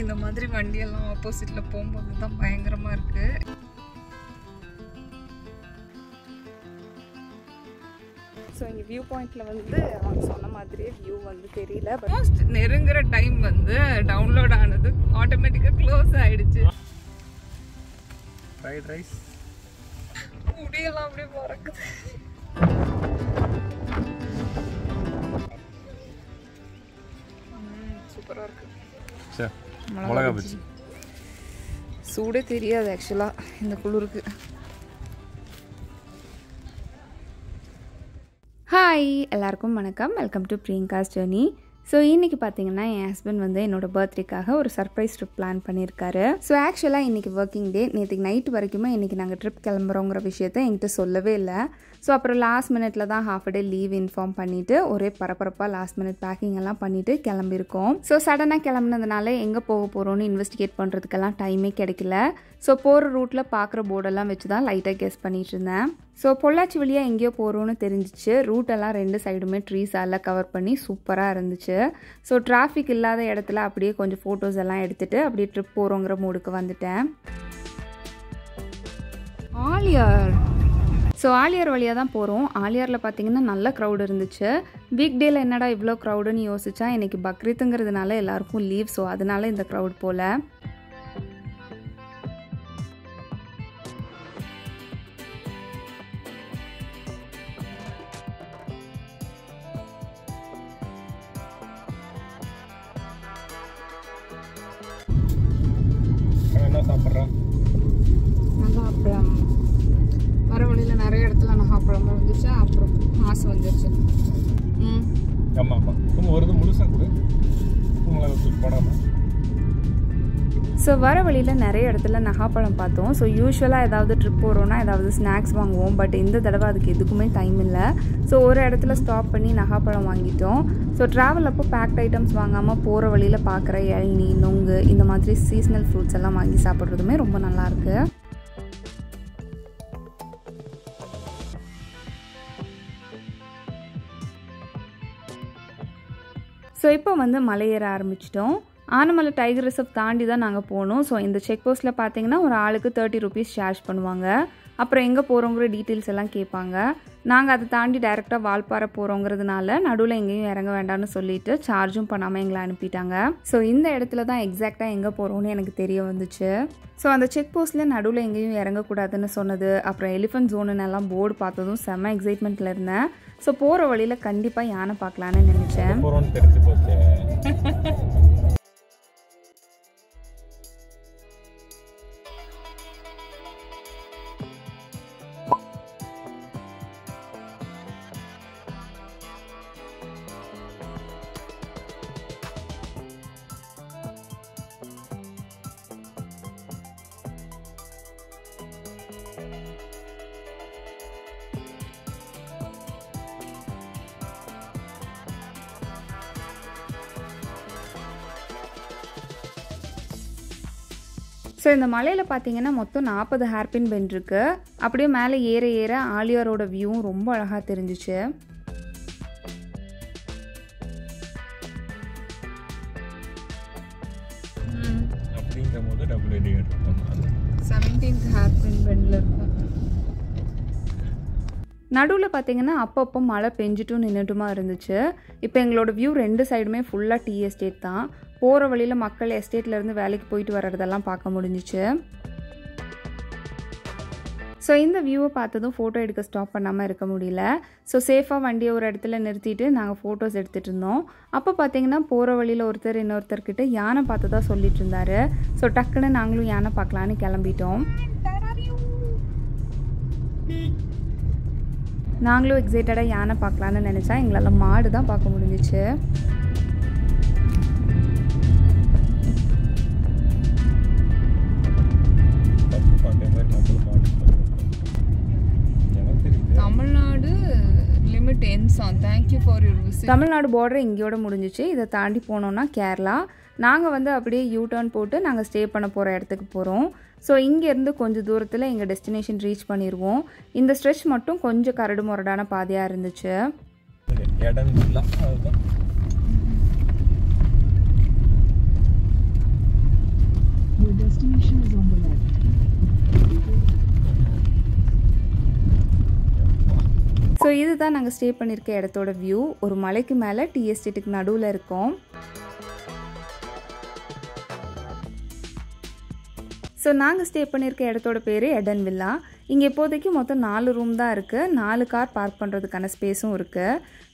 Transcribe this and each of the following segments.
இந்த மாதிரி வண்டி எல்லாம் ஆப்போசிட்ல போகும்போது தான் பயங்கரமா இருக்கு. சோ இந்த வியூ பாயிண்ட்ல வந்து அவங்க சொன்ன மாதிரியே வியூ வந்து தெரியல. மோஸ்ட் நெருங்கற டைம் வந்து டவுன்லோட் ஆனது ஆட்டோமேட்டிக்கா க்ளோஸ் ஆயிடுச்சு. ஃப்ரைட் ரைஸ் முடியலாம் அப்படியே போறக்குது. சூப்பரா இருக்கு. சே மொளகா பச்சி சூடே தெரியாது एक्चुअली இந்த குளிருக்கு. ஹாய் எல்லாருக்கும் வணக்கம், welcome to Priyanka's journey. So இன்றைக்கி பார்த்தீங்கன்னா என் ஹஸ்பண்ட் வந்து என்னோடய பர்த்டேக்காக ஒரு சர்ப்ரைஸ் ட்ரிப் பிளான் பண்ணியிருக்காரு. ஸோ ஆக்சுவலாக இன்றைக்கி ஒர்க்கிங் டே, நேற்றுக்கு நைட் வரைக்குமே இன்றைக்கி நாங்கள் ட்ரிப் கிளம்புறோங்கிற விஷயத்த என்கிட்ட சொல்லவே இல்லை. ஸோ அப்புறம் லாஸ்ட் மினிட்ல தான் ஹாஃப் டே லீவ் இன்ஃபார்ம் பண்ணிவிட்டு ஒரே பரபரப்பாக லாஸ்ட் மினிட் பேக்கிங் எல்லாம் பண்ணிவிட்டு கிளம்பியிருக்கோம். ஸோ சடனாக கிளம்புனதுனால எங்கே போக போகிறோன்னு இன்வெஸ்டிகேட் பண்ணுறதுக்கெல்லாம் டைமே கிடைக்கல. ஸோ போகிற ரூட்டில் பார்க்குற போர்டெல்லாம் வச்சு தான் லைட்டாக கெஸ் பண்ணிகிட்டு இருந்தேன். ஸோ பொள்ளாச்சி வழியாக எங்கேயோ போகிறோன்னு தெரிஞ்சிச்சு. ரூட்டெல்லாம் ரெண்டு சைடுமே ட்ரீஸால் கவர் பண்ணி சூப்பராக இருந்துச்சு. ஸோ டிராஃபிக் இல்லாத இடத்துல அப்படியே கொஞ்சம் ஃபோட்டோஸ் எல்லாம் எடுத்துகிட்டு அப்படியே ட்ரிப் போகிறோங்கிற மூடுக்கு வந்துட்டேன். ஆலியார், ஸோ ஆலியார் வழியாக தான் போகிறோம். ஆலியாரில் பார்த்தீங்கன்னா நல்ல க்ரௌடு இருந்துச்சு. வீக் டேயில் என்னடா இவ்வளோ க்ரௌடுன்னு யோசித்தா, இன்றைக்கி பக்ரீத்துங்கிறதுனால எல்லாருக்கும் லீவ், ஸோ அதனால இந்த க்ரௌட் போல். ஸோ வர வழியில் நிறைய இடத்துல நகாப்பழம் பார்த்தோம். ஸோ யூஸ்வலாக ஏதாவது ட்ரிப் போகிறோன்னா ஏதாவது ஸ்நாக்ஸ் வாங்குவோம், பட் இந்த தடவை அதுக்கு எதுக்குமே டைம் இல்லை. ஸோ ஒரு இடத்துல ஸ்டாப் பண்ணி நகாப்பழம் வாங்கிட்டோம். ஸோ ட்ராவல் அப்போ பேக்ட் ஐட்டம்ஸ் வாங்காமல் போகிற வழியில் பார்க்குற இளநீ, நொங்கு, இந்த மாதிரி சீசனல் ஃப்ரூட்ஸ் எல்லாம் வாங்கி சாப்பிட்றதுமே ரொம்ப நல்லாயிருக்கு. ஸோ இப்போ வந்து மலையேற ஆரம்பிச்சிட்டோம். ஆனமலை டைகர் ரிசர்வ் தாண்டி தான் நாங்கள் போனோம். ஸோ இந்த செக் போஸ்ட்டில் பார்த்தீங்கன்னா ஒரு ஆளுக்கு 30 ரூபீஸ் சார்ஜ் பண்ணுவாங்க. அப்புறம் எங்கே போகிறோங்கிற டீட்டெயில்ஸ் எல்லாம் கேட்பாங்க. நாங்கள் அதை தாண்டி டைரெக்டாக வால்பாறை போகிறோங்கிறதுனால நடுவில் எங்கேயும் இறங்க வேண்டாம்னு சொல்லிட்டு சார்ஜும் பண்ணாமல் எங்களை அனுப்பிட்டாங்க. ஸோ இந்த இடத்துல தான் எக்ஸாக்டாக எங்கே போகிறோன்னு எனக்கு தெரிய வந்துச்சு. ஸோ அந்த செக் போஸ்ட்டில் நடுவில் எங்கேயும் இறங்கக்கூடாதுன்னு சொன்னது, அப்புறம் எலிஃபென்ட் ஜோனுன்னு எல்லாம் போர்டு பார்த்ததும் செம்ம எக்ஸைட்மெண்ட்டில் இருந்தேன். ஸோ போகிற வழியில் கண்டிப்பாக யானை பார்க்கலான்னு நினச்சேன். ஸோ இந்த மலையில் பார்த்தீங்கன்னா மொத்தம் 40 ஹேர்பின் பெண்ட் இருக்குது. அப்படியே மேலே ஏற ஏற ஆலியாரோட வியூவும் ரொம்ப அழகாக தெரிஞ்சிச்சு. நடுவில் பார்த்தீங்கன்னா அப்பப்போ மழை பெஞ்சிட்டும் நின்றுட்டுமா இருந்துச்சு. இப்போ எங்களோட வியூ ரெண்டு சைடுமே ஃபுல்லாக டீ எஸ்டேட் தான். போகிற வழியில் மக்கள் எஸ்டேட்லேருந்து வேலைக்கு போயிட்டு வர்றதெல்லாம் பார்க்க முடிஞ்சிச்சு. ஸோ இந்த வியூவை பார்த்ததும் ஃபோட்டோ எடுக்க ஸ்டாப் பண்ணாமல் இருக்க முடியல. ஸோ சேஃபாக வண்டியை ஒரு இடத்துல நிறுத்திட்டு நாங்கள் ஃபோட்டோஸ் எடுத்துகிட்டு இருந்தோம். அப்போ பார்த்தீங்கன்னா போகிற வழியில் ஒருத்தர் இன்னொருத்தர்கிட்ட யானை பார்த்ததா சொல்லிட்டு இருந்தார். ஸோ டக்குன்னு நாங்களும் யானை பார்க்கலான்னு கிளம்பிட்டோம். நாங்களும் எக்ஸைட்டடாக யானை பார்க்கலான்னு நினச்சா எங்களால் மாடு தான் பார்க்க முடிஞ்சிச்சு. Tamil Nadu limit ends on thank you for your visit. Tamil Nadu border இங்கேயோட முடிஞ்சிச்சு. இதை தாண்டி போனோன்னா கேரளா. நாங்கள் வந்து அப்படியே யூ டர்ன் போட்டு நாங்கள் ஸ்டே பண்ண போகிற இடத்துக்கு போகிறோம். So, இங்க இருந்து கொஞ்ச தூரத்துல எங்க டெஸ்டினேஷன் ரீச் பண்ணிருவோம். இந்த ஸ்ட்ரெச் மட்டும் கொஞ்சம் கரடு முரடான பாதையா இருந்துச்சு. Your destination is on the left. So this is the stay pannirukka view oru malaikku mela tea estate ku naduvula irukom. So naanga stay pannirukka edathoda peru Eden Villa. இங்க இப்போதைக்கு மொத்தம் 4 ரூம் தான் இருக்கு. 4 கார் park பண்றதுக்கான ஸ்பேஸும் இருக்கு.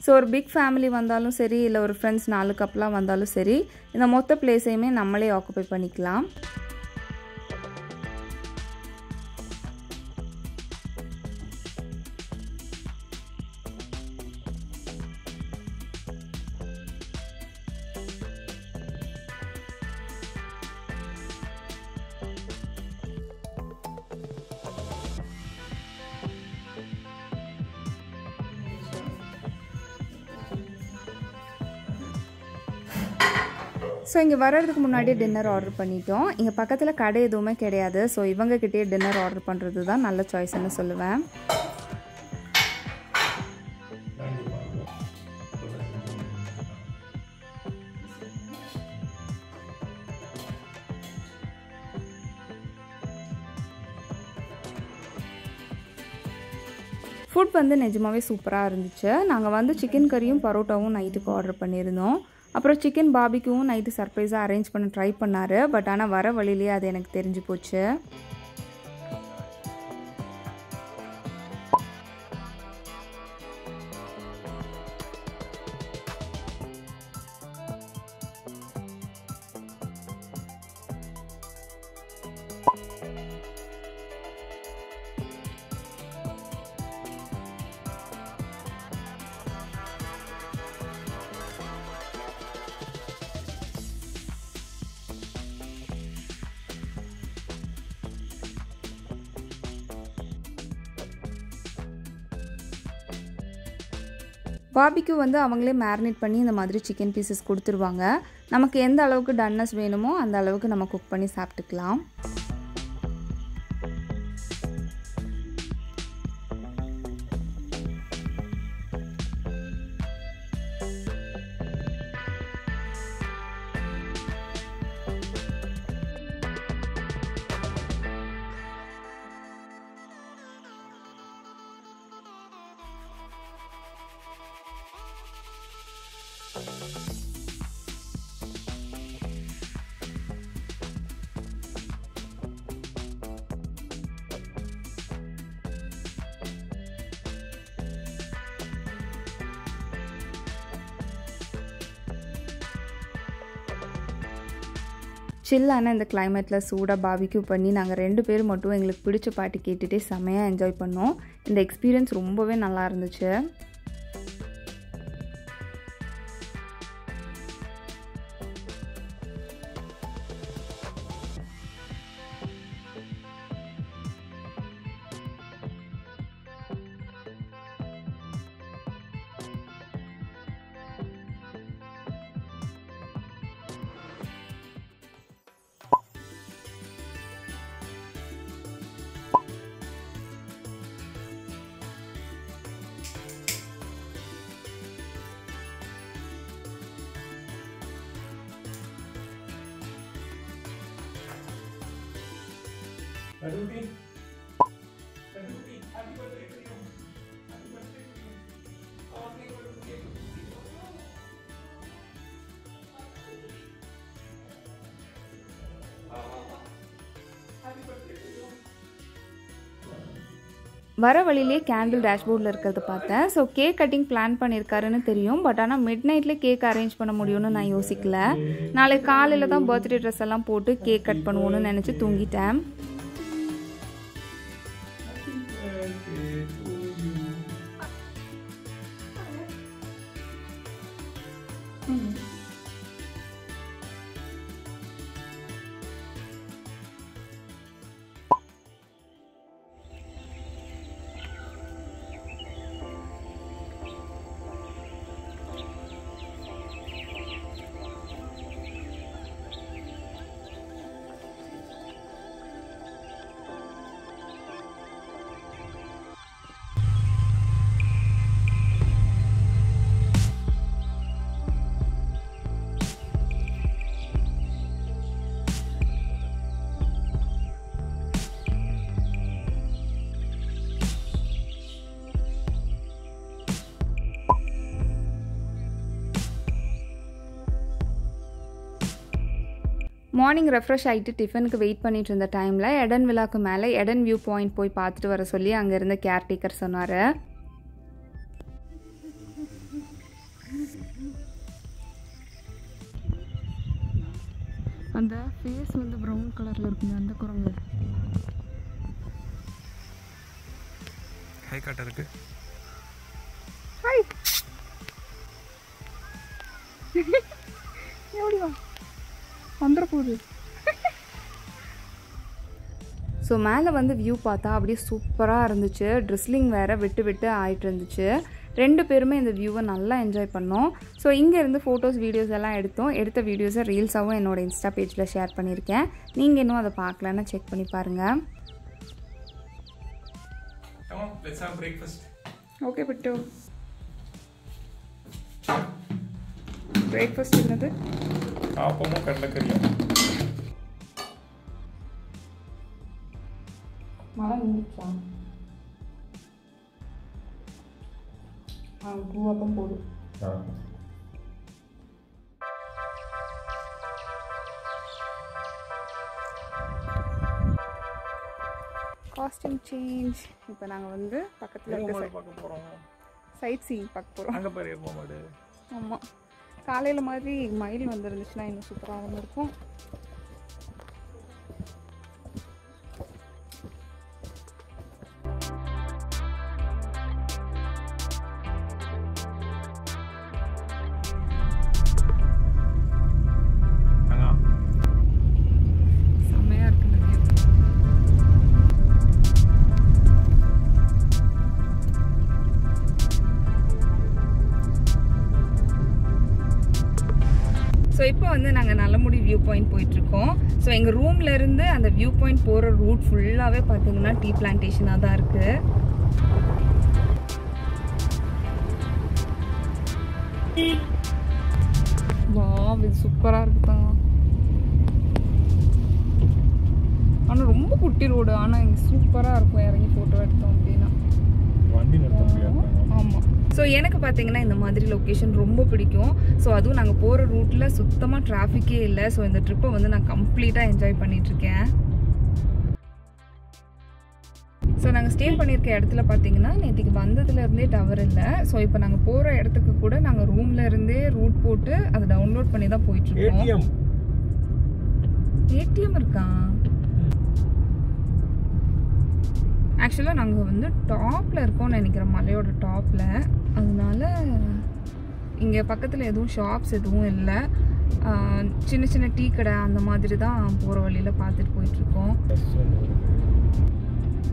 So ஒரு big family வந்தாலும் சரி இல்ல ஒரு friends 4 couple வந்தாலும் சரி இந்த மொத்த place-ஐயுமே நம்மளே occupy பண்ணிக்கலாம். So இங்க வரதுக்கு முன்னாடி டின்னர் ஆர்டர் பண்ணிட்டோம். இங்க பக்கத்துல கடை எதுவுமே கிடையாது. So இவங்க கிட்டயே டின்னர் ஆர்டர் பண்றது தான் நல்ல சாய்ஸ்னு சொல்லுவேன். ஃபுட் வந்து நிஜமாவே சூப்பரா இருந்துச்சு. நாங்க வந்து சிக்கன் கறியும் பரோட்டாவும் நைட்டுக்கு ஆர்டர் பண்ணியிருந்தோம். அப்புறம் chicken barbecue night surprise arrange பண்ண ட்ரை பண்ணாரு. பட் ஆனா வர வழியிலே அது எனக்கு தெரிஞ்சு போச்சு. Barbecue வந்து அவங்களே மேரினேட் பண்ணி இந்த மாதிரி chicken pieces கொடுத்துருவாங்க. நமக்கு எந்த அளவுக்கு doneness வேணுமோ அந்த அளவுக்கு நம்ம cook பண்ணி சாப்பிட்டுக்கலாம். சில்லான இந்த கிளைமேட்ல சூடா பார்பிக்யூ பண்ணி நாங்க ரெண்டு பேர் மட்டும் எங்களுக்கு பிடிச்ச பாட்டு கேட்டுட்டே சமையா என்ஜாய் பண்ணோம். இந்த எக்ஸ்பீரியன்ஸ் ரொம்பவே நல்லா இருந்துச்சு. Madhuri, happy birthday to you. Happy birthday to you. All the birthday. Happy birthday to you. வர வழியிலே கேண்டில் டேஷ்போர்டில் இருக்கிறத பார்த்தேன். ஸோ கேக் கட்டிங் பிளான் பண்ணியிருக்காருன்னு தெரியும். பட் ஆனால் மிட் நைட்லேயே கேக் அரேஞ்ச் பண்ண முடியும்னு நான் யோசிக்கல. நாளைக்கு காலையில் தான் பர்த்டே ட்ரெஸ் எல்லாம் போட்டு கேக் கட் பண்ணுவோன்னு நினச்சி தூங்கிட்டேன். Morning refresh ஆயிட்டு டிஃபனுக்கு வெயிட் பண்ணிட்டு இருந்த டைம்ல எடன் விலாக்கு மேலே எடன் வியூ பாயிண்ட் போய் பார்த்துட்டு வர சொல்லி அங்க இருந்த கேர் டேக்கர் சொன்னாரு. அந்த ஃபேஸ் வந்து brown கலர்ல இருக்குங்க அந்த குரங்கு. ஹை காட்ட இருக்கு. ஹை. ஏடிவா. So மேல வந்து view பார்த்தா அப்படியே சூப்பரா இருந்துச்சு. Drizzling வேற விட்டு விட்டு ஆயிட்டு இருந்துச்சு. ரெண்டு பேருமே இந்த வியூவை நல்லா என்ஜாய் பண்ணோம். ஸோ இங்க இருந்து போட்டோஸ் வீடியோஸ் எல்லாம் எடுத்தோம். எடுத்த வீடியோஸை ரீல்ஸாவும் என்னோட இன்ஸ்டா பேஜ்ல ஷேர் பண்ணியிருக்கேன். நீங்க இன்னும் அதை பார்க்கலன்னா செக் பண்ணி பாருங்க. Okay, பிட்டு. Breakfast என்னது? ஆப்பமோ கடலக்கறியா? மழை நின்றுச்சா? ஆ பூவாப்பம் போடு. Costume change. இப்போ நாங்கள் வந்து பக்கத்தில் இருக்க பார்க்க போகிறோம். சைட் சீயிங் பார்க்க போகிறோம். அங்கே பாரு மாடு. ஆமாம். காலையில் மாதிரி மயில் வந்துருந்துச்சுன்னா இன்னும் சூப்பராக இருக்கும். ஸோ இப்போ வந்து நாங்கள் நல்லமுடி வியூ பாயிண்ட் போயிட்டுருக்கோம். ஸோ எங்கள் ரூம்லேருந்து அந்த வியூ பாயிண்ட் போகிற ரூட் ஃபுல்லாகவே பார்த்திங்கன்னா டீ பிளான்டேஷனாக தான் இருக்குது. வாவ், இது சூப்பராக இருக்குதாங்க. ஆனால் ரொம்ப குட்டி ரோடு, ஆனால் இங்கே சூப்பராக இருக்கும் இறங்கி ஃபோட்டோ எடுத்தோம் அப்படின்னா. ஆமாம். ஸோ எனக்கு பார்த்தீங்கன்னா இந்த மாதிரி லொக்கேஷன் ரொம்ப பிடிக்கும். ஸோ அதுவும் நாங்கள் போகிற ரூட்டில் சுத்தமாக டிராஃபிக்கே இல்லை. ஸோ இந்த ட்ரிப்பை வந்து நான் கம்ப்ளீட்டாக என்ஜாய் பண்ணிகிட்ருக்கேன். ஸோ நாங்கள் ஸ்டே பண்ணியிருக்க இடத்துல பார்த்தீங்கன்னா நேற்றுக்கு வந்ததுலேருந்தே டவர் இல்லை. ஸோ இப்போ நாங்கள் போகிற இடத்துக்கு கூட நாங்கள் ரூம்லேருந்தே ரூட் போட்டு அதை டவுன்லோட் பண்ணி தான் போயிட்டுருக்கோம். ஏடிஎம் இருக்கா? ஆக்சுவலாக நாங்கள் வந்து டாப்பில் இருக்கோம்னு நினைக்கிறோம், மலையோட டாப்பில். அதனால இங்கே பக்கத்தில் எதுவும் ஷாப்ஸ் எதுவும் இல்லை. சின்ன சின்ன டீ கடை அந்த மாதிரி தான் போகிற வழியில் பார்த்துட்டு போயிட்டுருக்கோம்.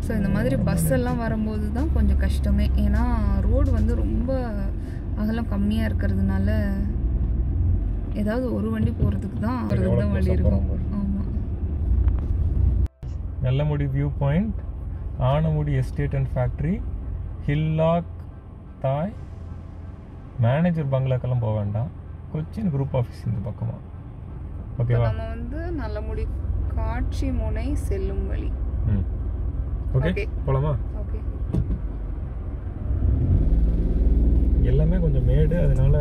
ஸோ இந்த மாதிரி பஸ் எல்லாம் வரும்போது தான் கொஞ்சம் கஷ்டமே, ஏன்னா ரோடு வந்து ரொம்ப அகலம் கம்மியாக இருக்கிறதுனால ஏதாவது ஒரு வண்டி போகிறதுக்கு தான் வழி இருக்கும். ஆமாம். Nallamudi view point, Anamudi estate and factory, hillock தாய், மேனேஜர் பங்களாக்கெல்லாம் போக வேண்டாம், கொச்சின் குரூப் ஆஃபீஸ் இந்த பக்கமாக. ஓகேவா? நம்ம வந்து நல்லமுடி காட்சி முனை செல்லும் வழி. ஓகே போகலாமா? ஓகே. எல்லாமே கொஞ்சம் மேடு, அதனால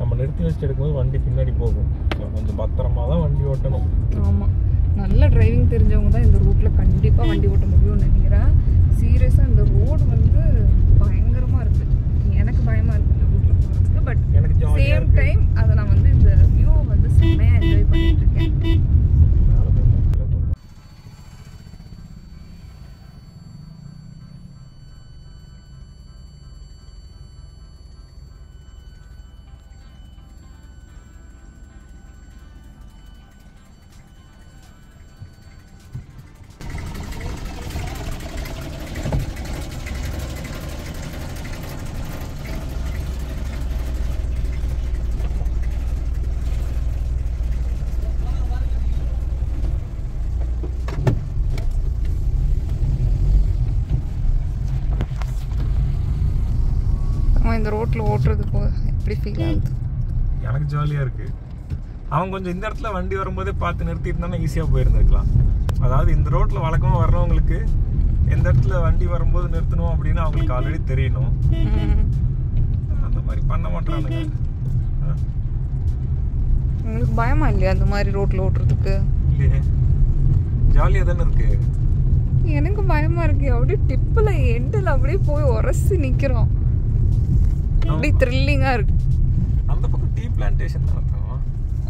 நம்ம நிறுத்தி வச்சுட்டு எடுக்கும்போது வண்டி பின்னாடி போகும். கொஞ்சம் பத்திரமா தான் வண்டி ஓட்டணும். ஆமாம், நல்ல டிரைவிங் தெரிஞ்சவங்க தான் இந்த ரூட்டில் கண்டிப்பாக வண்டி ஓட்ட முடியும்னு நினைக்கிறேன். சீரியஸாக இந்த ரோடு வந்து பயங்கரமாக இருக்குது. எனக்கு பயமாக இருக்குது இந்த ரூட்டில் போகிறதுக்கு. பட் எனக்கு சேம் டைம் அதை நான் வந்து இந்த வியூவை வந்து செம்மையாக என்ஜாய் பண்ணிகிட்ருக்கேன். இந்த ரோட்ல ஓட்றதுக்கு எப்படி ஃபீல் ஆகுது? எனக்கு ஜாலியா இருக்கு. அவங்க கொஞ்சம் இந்த இடத்துல வண்டி வரும்போதே பார்த்து நிறுத்தி இருந்தானே ஈஸியா போயிருந்திருக்கலாம். அதாவது இந்த ரோட்ல வழக்கமா வர்றவங்களுக்கு எந்த இடத்துல வண்டி வரும்போது நிறுத்தணும் அப்படின்னு அவங்களுக்கு ஆல்ரெடி தெரியணும். அந்த மாதிரி பண்ண மாட்டானுங்க. உங்களுக்கு பயமா இல்லையா அந்த மாதிரி ரோட்ல ஓட்றதுக்கு? இல்ல. ஜாலியா தான இருக்கு. எனக்கு பயமா இருக்கு. அப்படியே டிப்ல எண்டல அப்படியே போய் உரசி நிக்கிறோம். அப்படியே த்ரில்லிங்கா இருக்கு. அந்த பக்கம் டீ பிளான்டேஷன் நடக்குமா?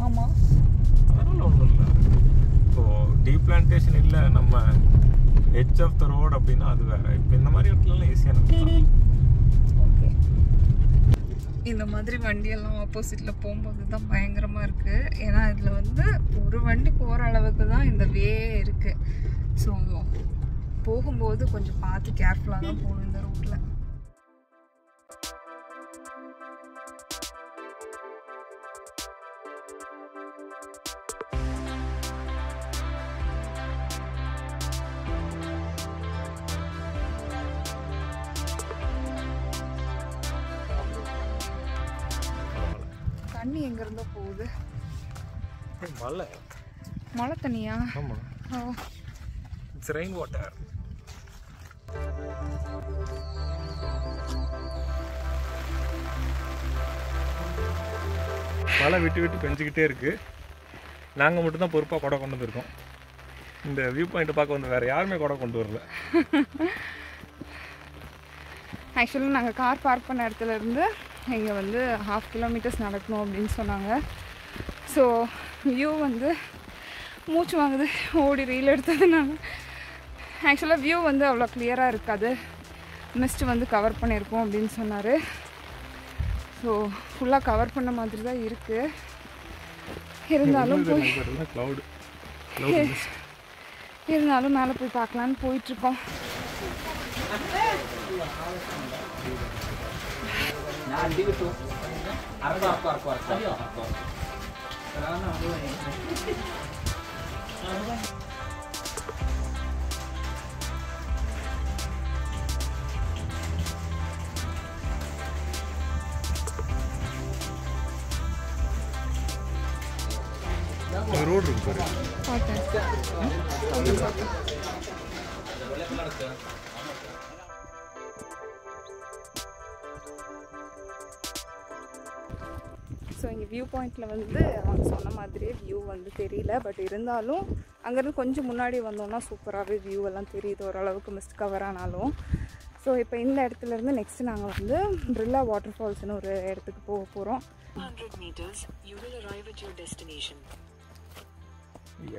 ஆமா. அதனால ஒண்ணும் இல்ல. சோ டீ பிளான்டேஷன் இல்ல நம்ம edge of the road அப்படினா அது வேற. இப்போ இந்த மாதிரி இடத்துல ஈஸியா நடக்கலாம். ஓகே. இந்த மாதிரி வண்டியெல்லாம் ஆப்போசிட்ல போகும்போது தான் பயங்கரமா இருக்கு. ஏன்னா இதுல வந்து ஒரு வண்டி போற அளவுக்கு தான் இந்த வே இருக்கு. ஸோ போகும்போது கொஞ்சம் பார்த்து கேர்ஃபுல்லாக தான் போகணும் இந்த ரோட்ல. தண்ணி எங்க இருந்தோ போகுது. மழை மழை தண்ணியா? ஆமா. It's rain water. மழை விட்டு விட்டு பெஞ்சிக்கிட்டே இருக்கு. நாங்க மட்டும் தான் பொறுப்பா கொடை கொண்டு வந்திருக்கோம். இந்த வியூ பாயிண்ட் பார்க்க வந்து வேற யாருமே கொடை கொண்டு வரல. ஆக்சுவலி நாங்க கார் பார்க் பண்ண இடத்துல இருந்து இங்கே வந்து ஹாஃப் கிலோமீட்டர்ஸ் நடக்கணும் அப்படின்னு சொன்னாங்க. ஸோ வியூ வந்து மூச்சு வாங்குது ஓடி ரீல் எடுத்ததுனால. ஆக்சுவலாக வியூ வந்து அவ்வளோ கிளியராக இருக்காது, மிஸ்ட்டு வந்து கவர் பண்ணியிருக்கோம் அப்படின்னு சொன்னார். ஸோ ஃபுல்லாக கவர் பண்ண மாதிரி தான் இருக்குது. இருந்தாலும் மேலே போய் பார்க்கலான்னு போயிட்டுருக்கோம். ஸோ இங்கே வியூ பாயிண்டில் வந்து அவங்க சொன்ன மாதிரியே வியூ வந்து தெரியல. பட் இருந்தாலும் அங்கேருந்து கொஞ்சம் முன்னாடி வந்தோம்னா சூப்பராகவே வியூ எல்லாம் தெரியுது, ஓரளவுக்கு மிஸ்ட் கவர் ஆனாலும். ஸோ இப்போ இந்த இடத்துலேருந்து நெக்ஸ்ட்டு நாங்கள் வந்து பிர்லா வாட்டர் ஃபால்ஸ்னு ஒரு இடத்துக்கு போக போகிறோம். 100 meters you will arrive at your destination.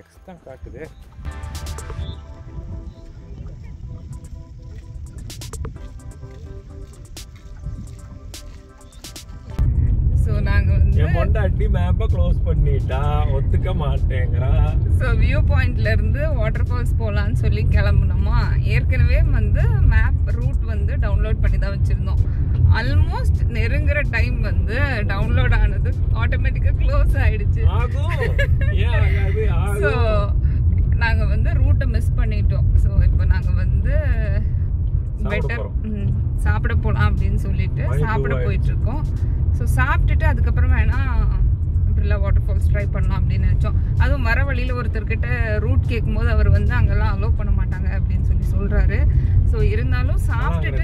Extra காட்டுது. சோ நாங்க வந்து மொண்டாட்டி மேப்ப க்ளோஸ் பண்ணிட்டா ஒத்துக்க மாட்டேங்கறா. சோ வியூ பாயிண்ட்ல இருந்து வாட்டர்ஃபால்ஸ் போலாம்னு சொல்லி கிளம்புனோமா. ஏற்கனவே வந்து மேப் ரூட் வந்து டவுன்லோட் பண்ணி தான் வச்சிருந்தோம். ஆல்மோஸ்ட் நெருங்கற டைம் வந்து டவுன்லோட் ஆனது ஆட்டோமேட்டிக்கா க்ளோஸ் ஆயிடுச்சு. சோ நாங்க வந்து ரூட்டை மிஸ் பண்ணிட்டோம். சோ இப்போ நாங்க வந்து பெட்டர் சாப்பிட போலாம் அப்படின்னு சொல்லிட்டு சாப்பிட போயிட்டு இருக்கோம். ஸோ சாப்பிட்டுட்டு அதுக்கப்புறம் வேணால் பிர்லா வாட்டர் ஃபால்ஸ் ட்ரை பண்ணலாம் அப்படின்னு நினச்சோம். அதுவும் வர வழியில் ஒருத்தர்கிட்ட ரூட் கேட்கும் போது அவர் வந்து அங்கெல்லாம் அலோவ் பண்ண மாட்டாங்க அப்படின்னு சொல்லி சொல்கிறாரு. ஸோ இருந்தாலும் சாப்பிட்டுட்டு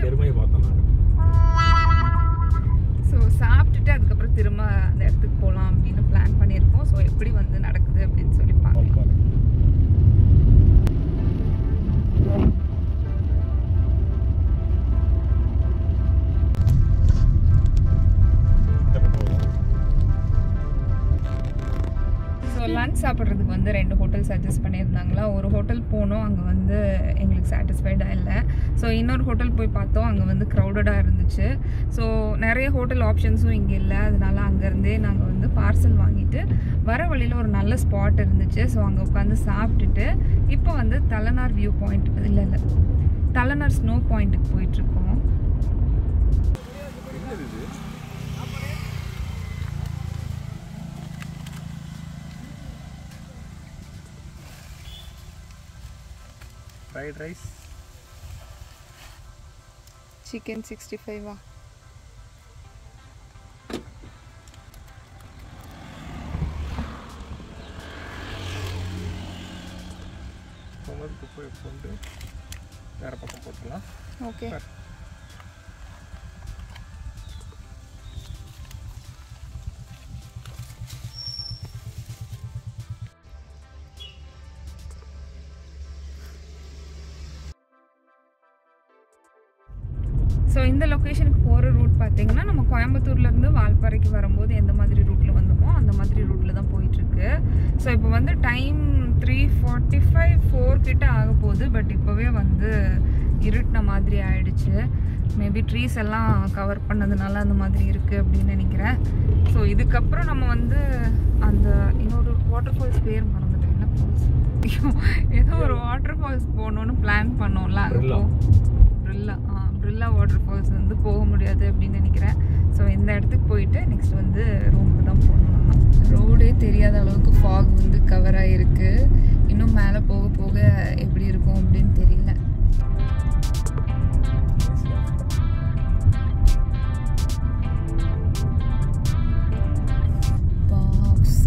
அதுக்கப்புறம் திரும்ப அந்த இடத்துக்கு போகலாம் அப்படின்னு பிளான் பண்ணியிருக்கோம். ஸோ எப்படி வந்து நடக்குது அப்படின்னு சொல்லி பார்க்கலாம். லன்ச் சாப்பிட்றதுக்கு வந்து 2 ஹோட்டல் சஜஸ்ட் பண்ணியிருந்தாங்களா. ஒரு ஹோட்டல் போனோம், அங்கே வந்து எங்களுக்கு சாட்டிஸ்ஃபைடாக இல்லை. ஸோ இன்னொரு ஹோட்டல் போய் பார்த்தோம், அங்கே வந்து க்ரௌடடாக இருந்துச்சு. ஸோ நிறைய ஹோட்டல் ஆப்ஷன்ஸும் இங்கே இல்லை. அதனால அங்கேருந்தே நாங்கள் வந்து பார்சல் வாங்கிட்டு வர வழியில் ஒரு நல்ல ஸ்பாட் இருந்துச்சு. ஸோ அங்கே உட்காந்து சாப்பிட்டுட்டு இப்போ வந்து தலனார் வியூ பாயிண்ட் இல்லை தலனார் ஸ்னோ பாயிண்ட்டுக்கு போயிட்டுருக்கோம். Fried rice, chicken 65. வா கொமருக்கு போய் போண்டு வேற பக்கம் போடலாம். Okay, So in the location போற ரூட் பாத்தீங்கன்னா நம்ம கோயம்புத்தூர்ல இருந்து வால்பாறைக்கு வரும்போது எந்த மாதிரி ரூட்ல வந்தோமோ அந்த மாதிரி ரூட்ல தான் போயிட்டு இருக்கு. சோ இப்போ வந்து டைம் 3:45 4 கிட்ட ஆக போகுது. பட் இப்பவே வந்து இருட்ன மாதிரி ஆயிடுச்சு. மேபி ட்ரீஸ் எல்லாம் கவர் பண்ணதுனால அந்த மாதிரி இருக்கு அப்படி நினைக்கிறேன். சோ இதுக்கு அப்புறம் நம்ம வந்து அந்த இன்னொரு வாட்டர் ஃபால்ஸ் பேர் மறந்துட்டேன். ஏதோ ஒரு வாட்டர் ஃபால்ஸ் போணும்னு பிளான் பண்ணோம்ல, பிரில்லா வாட்டர் ஃபால்ஸ் வந்து போக முடியாது அப்படின்னு நினைக்கிறேன். ஸோ இந்த இடத்துக்கு போயிட்டு நெக்ஸ்ட் வந்து ரூமுக்கு தான் போகணும். ரோடே தெரியாத அளவுக்கு ஃபாக் வந்து கவர் ஆகிருக்கு. இன்னும் மேலே போக போக எப்படி இருக்கும் அப்படின்னு தெரியல.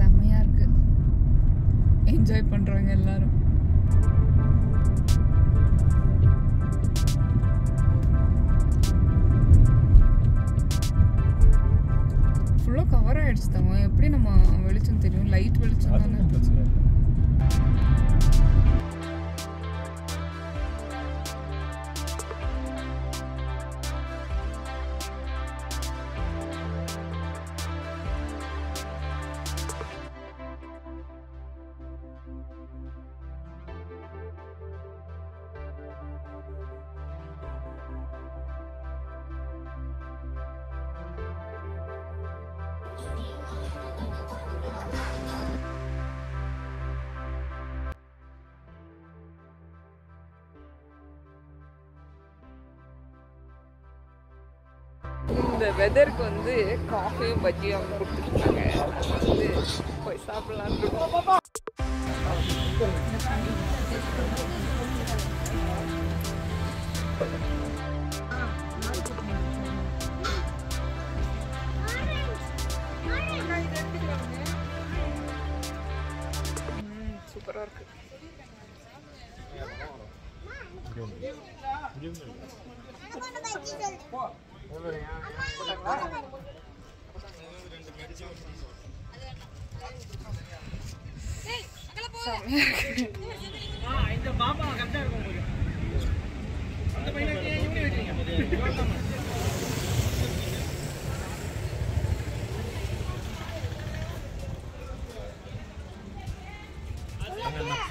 செம்மையாக இருக்கு, என்ஜாய் பண்ணுறாங்க எல்லாரும். ஃபுல்லாக கவர் ஆகிடுச்சு தாங்க. எப்படி நம்ம வெளிச்சம் தெரியும், லைட் வெளிச்சம் தானே. இந்த வெதருக்கு வந்து காஃபியும் பஜ்ஜியும் அவங்க கொடுத்துருக்காங்க. வந்து போய் சாப்பிடலான்னு இருக்கோம். சூப்பராக இருக்கு.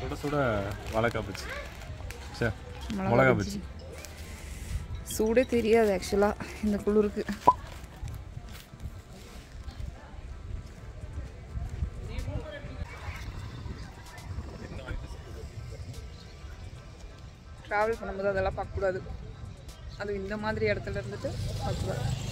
சுட சுட வளக்காப்பிச்சு சார், மிளகாப்பிச்சு. சூடே தெரியாது ஆக்சுவலாக இந்த குளிருக்கு. ட்ராவல் பண்ணும்போது அதெல்லாம் பார்க்கக்கூடாது. அது இந்த மாதிரி இடத்துல இருந்துட்டு பார்க்கக்கூடாது.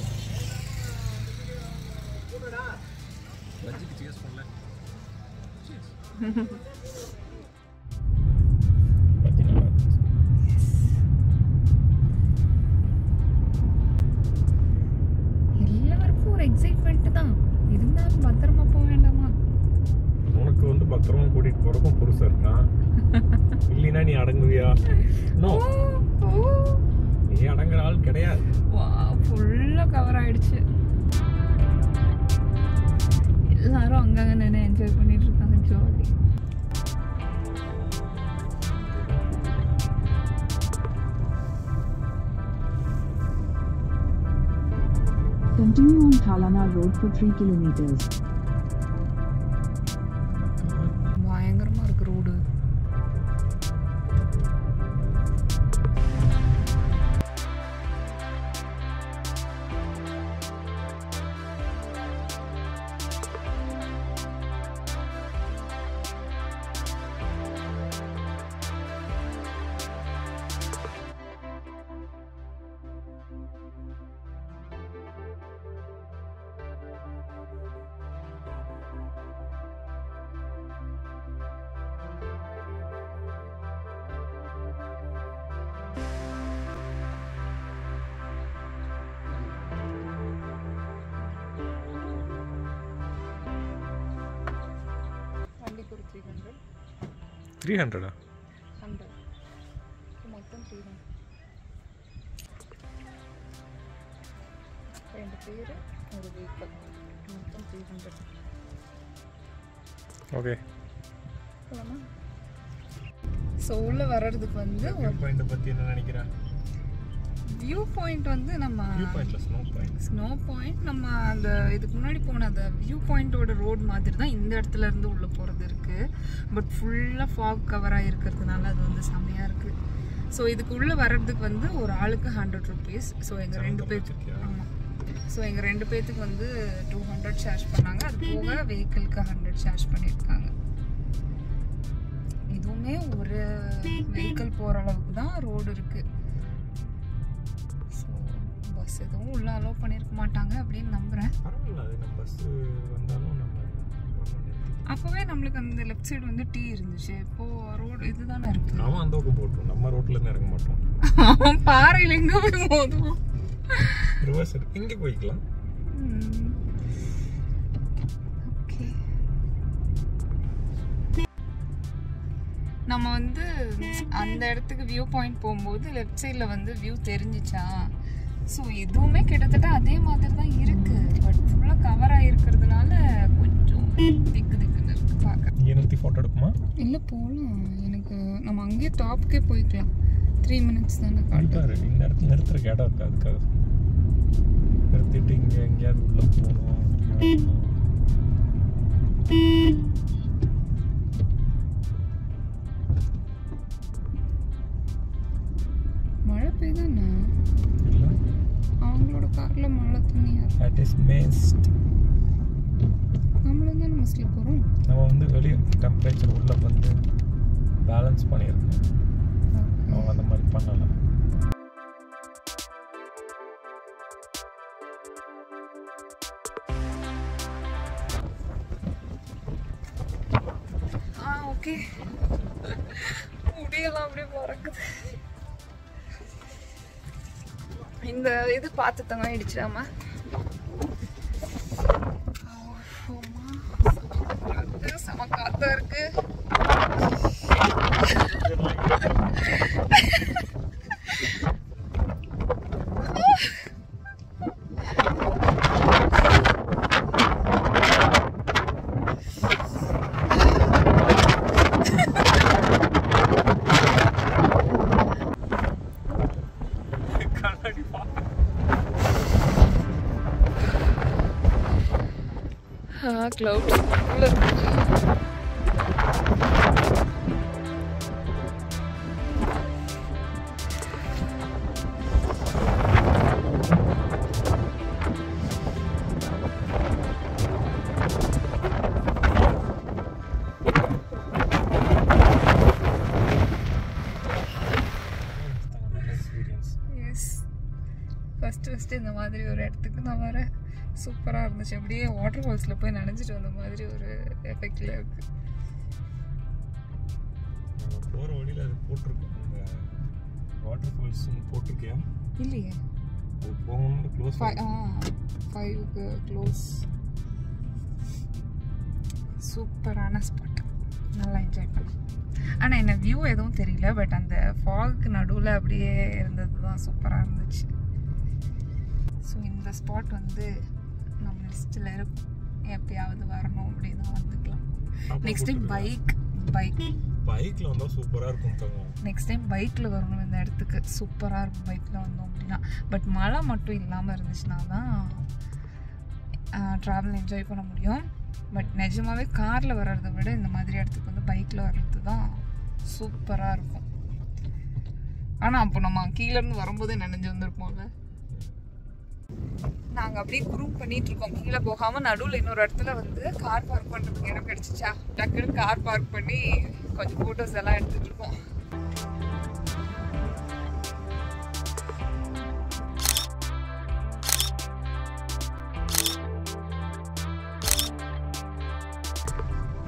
எல்லாரும் அங்கங்க நின்னு என்ஜாய் பண்ணிட்டு இருக்காங்க. Jolly. Continue on Thalanar road for 3 kilometers. பயங்கரமா இருக்கு ரோடு. $300 மொத்தம் $300. ஓகே. ஸோ உள்ள வர்றதுக்கு வந்து பாயிண்ட் பத்தி என்ன நினைக்கிறேன்? View point on the snow point. Snow point, Nama the Kunadipona, the viewpoint or the road Madhuri in the Thalanar, but full of fog cover Irkatanala than the Samayark. So this Kulla Varadakanda or Alaka 100 rupees. So I rent a pet. So I rent a pet on the 200 charge pananga, Poga vehicle 100 charge panitanga. Idume or a vehicle poralaguna road. Bus is not allowed to go to the number. The left side is T. The road is not allowed to go to the road. We are not allowed to go to the நம்ம வந்து அந்த இடத்துக்கு view point போயும்போது left சைடுல வந்து view தெரிஞ்சிச்சா so இதுமே கிட்டத்தட்ட அதே மாதிரி தான் இருக்கு பட் ஃபுல்லா கவர் ஆயிருக்கிறதுனால கொஞ்சம் திக்கு திக்குன்னு இருக்கு பாக்க. நீங்க போட்டோ எடுக்குமா? இல்ல போலாம். எனக்கு நம்ம அங்கேயே டாப்க்கே போய்க்கலாம். 3 minutes தான காட்டு. பாரு இந்த இடத்துல நிறுத்துற கேடா இருக்கு அதுக்காக. நிறுத்திட்டு இங்க எங்கயா உள்ள போறோம். That is mist. We temperature balance. Okay. This is the path. Clouds. Yes. First in the Madhuri or at the super ah irundhuchu abadiye waterfalls la poi nanajichu vandha maadhiri oru effect la irukku nam pora odila ad potrukku waterfalls nu potrukkiya illiye pogum close 5 close super ana spot nalla enjoy panna ana ena view edhum theriyala but and fog nadula abadiye irundhathu da super ah irundhuchu so in the spot vandu next layer எப்பயாவது வரணும் அப்படினா வந்துக்கலாம் next time bike ல வந்தா சூப்பரா இருக்கும் தங்கம் next time bike ல வரணும் இந்த இடத்துக்கு சூப்பரா இருக்கும் bike ல வந்தோம் அப்படினா பட் மழை மட்டும் இல்லாம இருந்துச்சுனா தான் travel enjoy பண்ண முடியும் பட் நிஜமாவே கார்ல வரறத விட இந்த மாதிரி இடத்துக்கு வந்து bike ல வரது தான் சூப்பரா இருக்கும் ஆனா அப்ப நம்ம கீழ இருந்து வரும்போது நனைஞ்சு வந்திருப்போம்ல நாங்க அப்படியே குரூப் பண்ணிட்டு இருக்கோம் கீழ போகாம நடுவுல இன்னொரு இடத்துல வந்து கார் பார்க் பண்றதுக்கு இடம் கிடைச்சுச்சா டக்குனு கார் பார்க் பண்ணி கொஞ்சம் போட்டோஸ் எல்லாம் எடுத்துட்டு இருக்கோம்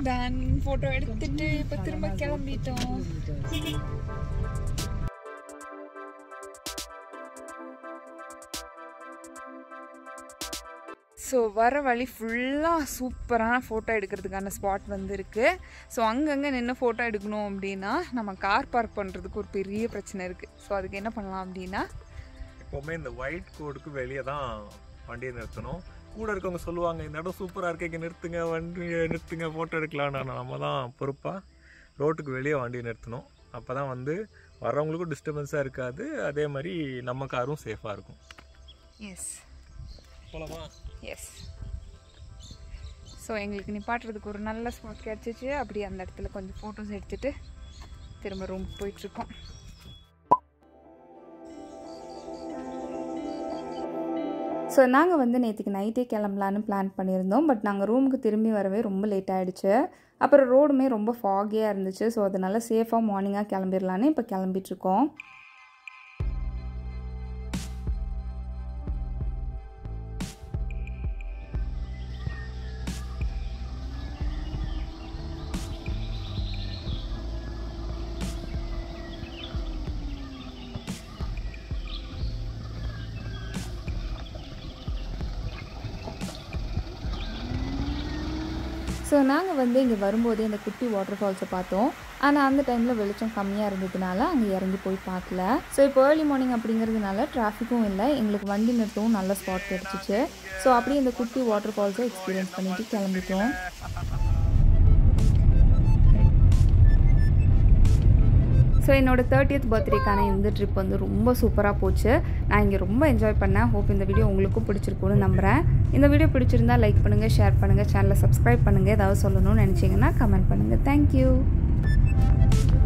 டான் போட்டோ எடுத்துட்டு இப்ப திரும்ப கிளம்பிட்டோம் So வர வழி ஃபுல்லா சூப்பரான போட்டோ எடுக்கிறதுக்கான ஸ்பாட் வந்திருக்கு சோ அங்கங்க நின்னு போட்டோ எடுக்கணும் அப்படினா நம்ம கார் பார்க் பண்றதுக்கு ஒரு பெரிய பிரச்சனை இருக்கு சோ அதுக்கு என்ன பண்ணலாம் அப்படினா எப்பவுமே இந்த white கோடுக்கு வெளிய தான் வண்டியை நிறுத்தணும் கூட இருக்கவங்க சொல்லுவாங்க இந்த இடம் சூப்பரா இருக்கு இங்க நிறுத்துங்க வண்டி நிறுத்துங்க போட்டோ எடுக்கலாம் நம்ம தான் பொறுப்பா ரோட்டுக்கு வெளிய வண்டியை நிறுத்தணும் அப்பதான் வந்து வரவங்களுக்கும் டிஸ்டர்பன்ஸா இருக்காது அதே மாதிரி நம்ம காரும் சேஃபா இருக்கும் எஸ் போலாமா எஸ் சோ எங்களுக்கு நிப்பாட்டிறதுக்கு ஒரு நல்ல ஸ்பாட் கிடைச்சிச்சு அப்படி அந்த இடத்துல கொஞ்சம் போட்டோஸ் எடுத்துட்டு திரும்ப ரூமுக்கு போயிட்டு இருக்கோம் So, we have a night plan but we have room very late. The road is very foggy, so we have a safe morning. Now, we are So, நாங்க வந்து இங்க வரும்போது இந்த குட்டி வாட்டர்ஃபால்ஸ் பார்த்தோம். ஆனா அந்த டைம்ல வெளிச்சம் கம்மியா இருந்ததனால அங்க இறங்கி போய் பார்க்கல. சோ இப்போ early morning அப்படிங்கிறதுனால டிராஃபிக்கும் இல்ல. உங்களுக்கு வண்டி நிறுத்தவும் நல்ல ஸ்பாட் கிடைச்சிச்சு. சோ அப்படியே இந்த குட்டி வாட்டர்ஃபால்ஸ் எக்ஸ்பீரியன்ஸ் பண்ணிட்டு கிளம்பிட்டோம். So, என்னோட 30th பர்த்டேக்கான இந்த ட்ரிப் வந்து ரொம்ப சூப்பரா போச்சு. நான் இங்க ரொம்ப என்ஜாய் பண்ணேன். ஹோப் இந்த வீடியோ உங்களுக்கு பிடிச்சிருக்கும்னு நம்புறேன். இந்த வீடியோ பிடிச்சிருந்தா லைக் பண்ணுங்க, ஷேர் பண்ணுங்க, சேனலை சப்ஸ்கிரைப் பண்ணுங்க. ஏதாவது சொல்லணும்னு நினைச்சீங்கன்னா கமெண்ட் பண்ணுங்க. Thank you.